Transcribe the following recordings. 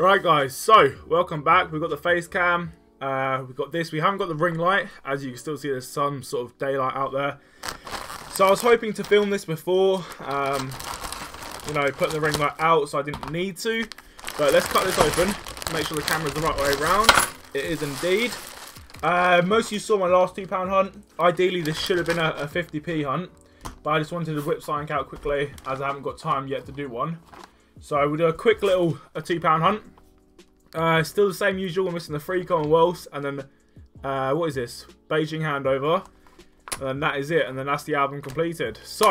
Right guys, so welcome back. We've got the face cam, we've got this, we haven't got the ring light. As you can still see, there's some sort of daylight out there. So I was hoping to film this before, you know, putting the ring light out, so I didn't need to. But let's cut this open, make sure the camera's the right way around. It is indeed. Most of you saw my last £2 hunt. Ideally this should have been a 50p hunt, but I just wanted to whip something out quickly as I haven't got time yet to do one. So we'll do a quick little £2 hunt. Still the same usual, we're missing the three Commonwealths, and then what is this? Beijing Handover, and then that is it, and then that's the album completed. So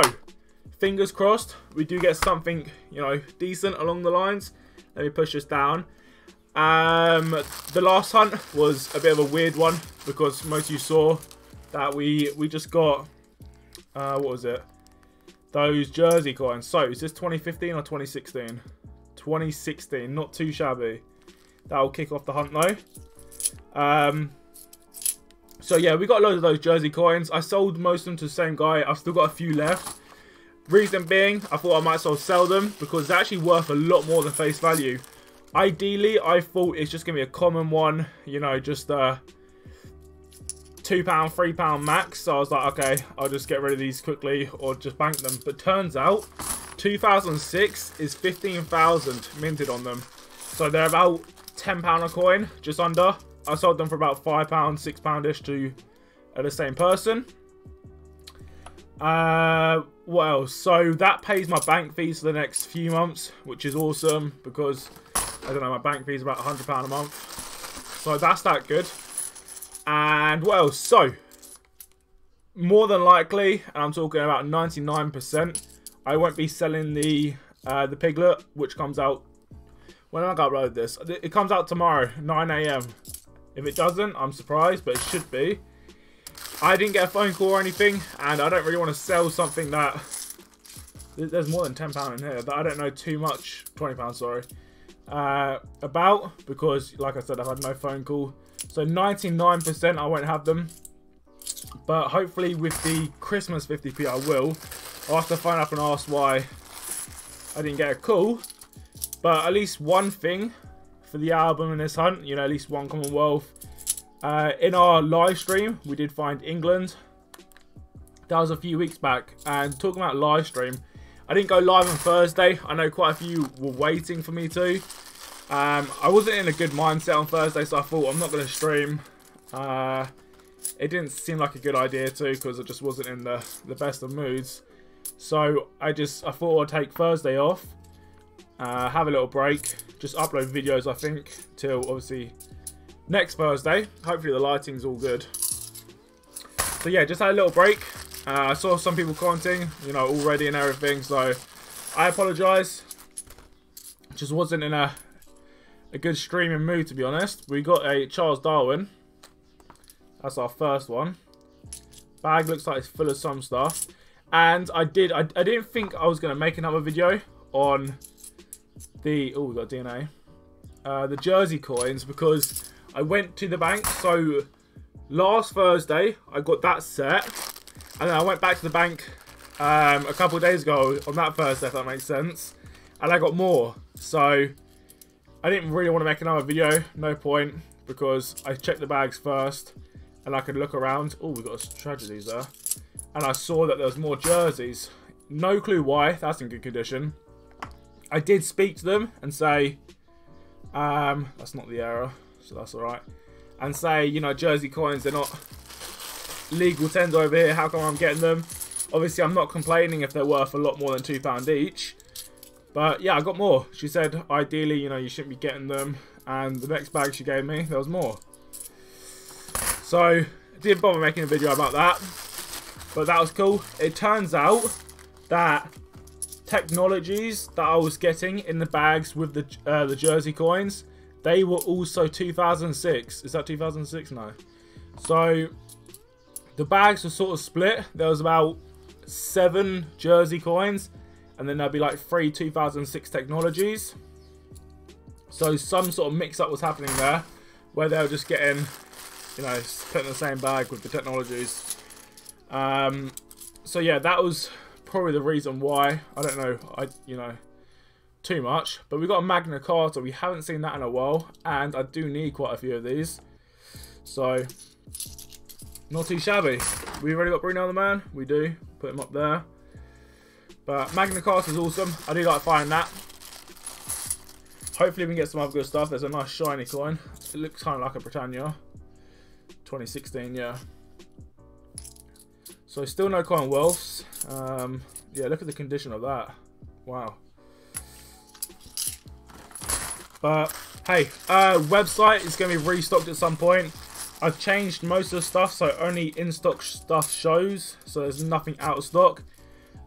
fingers crossed we do get something, you know, decent along the lines. Let me push this down. The last hunt was a bit of a weird one because most of you saw that we just got what was it? Those jersey coins. So is this 2015 or 2016? 2016, not too shabby. That'll kick off the hunt though. So yeah, we got loads of those jersey coins. I sold most of them to the same guy. I've still got a few left. Reason being, I thought I might as well sell them because they're actually worth a lot more than face value. Ideally, I thought it's just gonna be a common one, you know, just £2, £3 max. So I was like, okay, I'll just get rid of these quickly or just bank them. But turns out 2006 is 15,000 minted on them. So they're about £10 a coin, just under. I sold them for about £5, £6-ish to the same person. What else? So that pays my bank fees for the next few months, which is awesome because, I don't know, my bank fees about £100 a month. So that's that good. And what else? So more than likely, and I'm talking about 99%, I won't be selling the piglet, which comes out, when am I gonna upload this? It comes out tomorrow, 9 AM. If it doesn't, I'm surprised, but it should be. I didn't get a phone call or anything, and I don't really want to sell something that, there's more than £10 in here, but I don't know too much, £20, sorry, about, because like I said, I've had no phone call. So 99% I won't have them, but hopefully with the Christmas 50p I will. I'll have to phone up and ask why I didn't get a call. But at least one thing for the album in this hunt, you know, at least one Commonwealth. In our live stream, we did find England. That was a few weeks back. And talking about live stream, I didn't go live on Thursday. I know quite a few were waiting for me to. I wasn't in a good mindset on Thursday, so I thought I'm not going to stream. It didn't seem like a good idea too, because I just wasn't in the best of moods. So I thought I'd take Thursday off. Have a little break, just upload videos I think till obviously next Thursday. Hopefully the lighting's all good. So yeah, just had a little break. I saw some people commenting, you know, already and everything, so I apologise. Just wasn't in a good streaming mood, to be honest. We got a Charles Darwin. That's our first one. Bag looks like it's full of some stuff. And I didn't think I was going to make another video on we got DNA. The jersey coins, because I went to the bank. So last Thursday I got that set, and then I went back to the bank a couple of days ago on that Thursday, if that makes sense, and I got more. So I didn't really want to make another video, no point, because I checked the bags first and I could look around. Oh, we got tragedies there, and I saw that there was more jerseys. No clue why. That's in good condition. I did speak to them and say, that's not the error, so that's all right. And say, you know, jersey coins, they're not legal tender over here. How come I'm getting them? Obviously, I'm not complaining if they're worth a lot more than £2 each. But yeah, I got more. She said, ideally, you know, you shouldn't be getting them. And the next bag she gave me, there was more. So I didn't bother making a video about that, but that was cool. It turns out that technologies that I was getting in the bags with the jersey coins, they were also 2006. Is that 2006? No. So the bags were sort of split. There was about 7 jersey coins, and then there'd be like 3 2006 technologies. So some sort of mix-up was happening there, where they were just getting, you know, putting the same bag with the technologies. So yeah, that was probably the reason why. I don't know, you know, too much. But we've got a Magna Carta. We haven't seen that in a while. And I do need quite a few of these. So, not too shabby. We've already got Bruno the Man. We do. Put him up there. But Magna Carta is awesome. I do like finding that. Hopefully we can get some other good stuff. There's a nice shiny coin. It looks kind of like a Britannia. 2016, yeah. So still no Commonwealths. Yeah, look at the condition of that. Wow. But hey, website is going to be restocked at some point. I've changed most of the stuff, so only in-stock stuff shows. So there's nothing out of stock.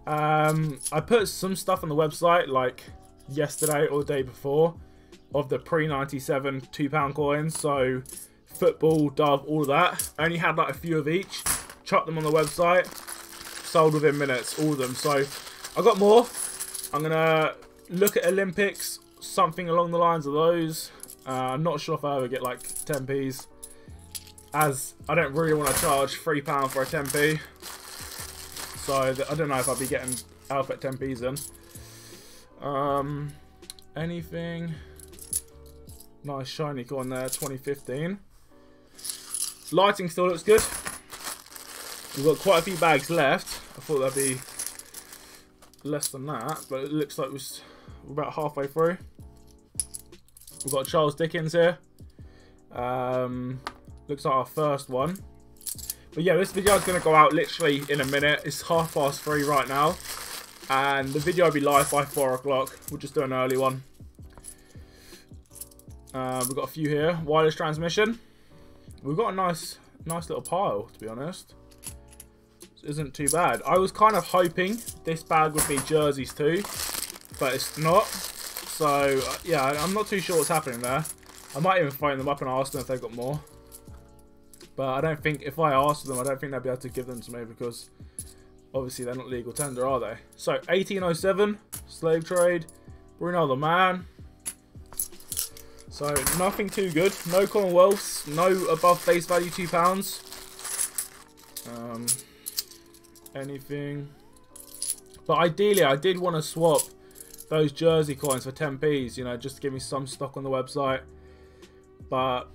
I put some stuff on the website, like yesterday or the day before, of the pre-97 £2 coins, so football, dove, all of that. I only had like a few of each, chucked them on the website, sold within minutes, all of them. So I got more. I'm gonna look at Olympics, something along the lines of those. I'm not sure if I ever get like 10p's, as I don't really want to charge £3 for a 10p, so I don't know if I'll be getting alpha 10p's in. Anything nice shiny coin there, 2015. Lighting still looks good. We've got quite a few bags left. I thought that'd be less than that, but it looks like we're about halfway through. We've got Charles Dickens here. Looks like our first one. But yeah, this video is going to go out literally in a minute. It's 3:30 right now. And the video will be live by 4 o'clock. We'll just do an early one. We've got a few here. Wireless transmission. We've got a nice little pile, to be honest. This isn't too bad. I was kind of hoping this bag would be jerseys too, but it's not. So, yeah, I'm not too sure what's happening there. I might even phone them up and ask them if they've got more. But I don't think, if I ask them, I don't think they'll be able to give them to me, because obviously they're not legal tender, are they? So, 1807, slave trade, Bruno the Man. So, nothing too good. No Commonwealths, no above face value £2. Anything. But ideally, I did want to swap those jersey coins for 10p's, you know, just to give me some stock on the website. But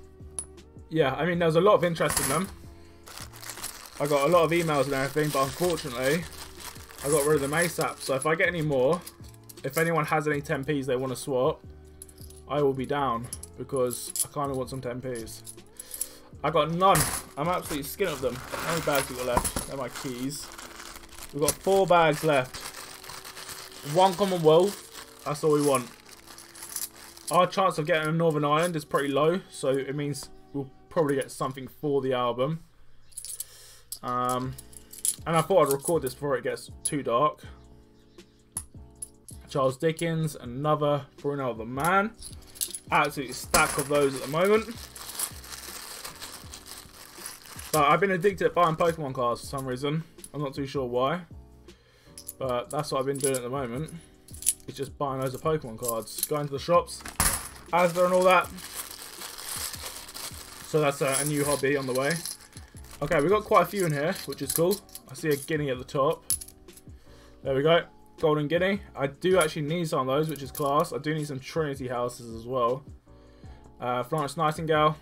yeah, I mean, there was a lot of interest in them. I got a lot of emails and everything, but unfortunately, I got rid of them ASAP. So if I get any more, if anyone has any 10p's they want to swap, I will be down, because I kind of want some 10p's. I got none. I'm absolutely skint of them. How many bags we got left? They're my keys. We've got 4 bags left. 1 Commonwealth. That's all we want. Our chance of getting a Northern Ireland is pretty low, so it means we'll probably get something for the album. And I thought I'd record this before it gets too dark. Charles Dickens, another Bruno the Man. Absolute stack of those at the moment. But I've been addicted to buying Pokemon cards for some reason. I'm not too sure why. But that's what I've been doing at the moment. It's just buying loads of Pokemon cards. Going to the shops, Asda and all that. So that's a new hobby on the way. Okay, we've got quite a few in here, which is cool. I see a guinea at the top. There we go. Golden guinea. I do actually need some of those, which is class. I do need some Trinity houses as well. Florence Nightingale.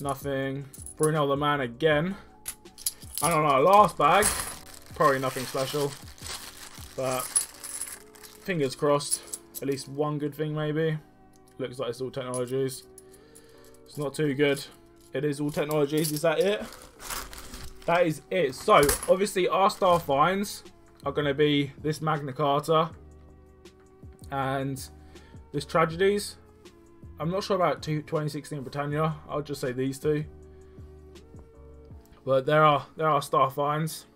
Nothing. Bruno the Man again. I don't know, our last bag. Probably nothing special. But fingers crossed. At least one good thing, maybe. Looks like it's all technologies. It's not too good. It is all technologies. Is that it? That is it. So, obviously, our star finds are going to be this Magna Carta and this Tragedies. I'm not sure about 2016 Britannia. I'll just say these two. But there are star finds.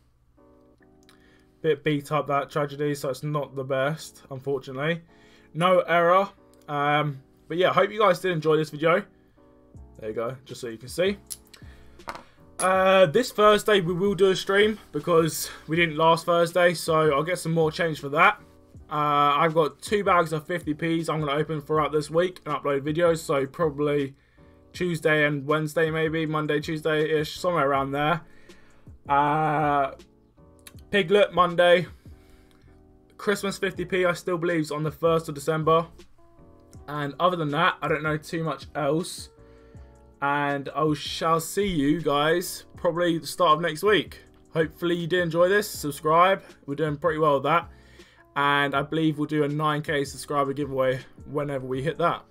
Bit beat up, that Tragedy, so it's not the best, unfortunately. No error. But yeah, hope you guys did enjoy this video. There you go, just so you can see. This Thursday we will do a stream, because we didn't last Thursday, so I'll get some more change for that. I've got 2 bags of 50p's I'm going to open throughout this week and upload videos, so probably Tuesday and Wednesday, maybe Monday, Tuesday-ish, somewhere around there. Piglet Monday, Christmas 50p I still believe is on the 1st of December. And other than that, I don't know too much else. And I shall see you guys probably the start of next week. Hopefully you did enjoy this. Subscribe. We're doing pretty well with that. And I believe we'll do a 9K subscriber giveaway whenever we hit that.